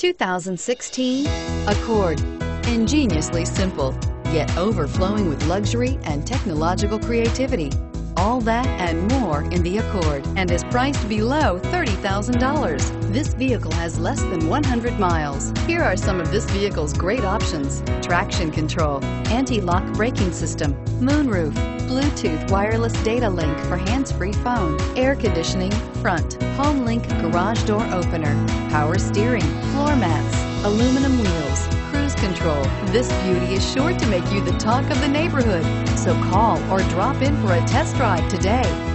2016 Accord. Ingeniously simple, yet overflowing with luxury and technological creativity. All that and more in the Accord, and is priced below $30,000. This vehicle has less than 100 miles. Here are some of this vehicle's great options: traction control, anti-lock braking system, moonroof, Bluetooth wireless data link for hands-free phone, air conditioning, front, HomeLink garage door opener, power steering, floor mats, aluminum wheels, cruise control. This beauty is sure to make you the talk of the neighborhood. So call or drop in for a test drive today.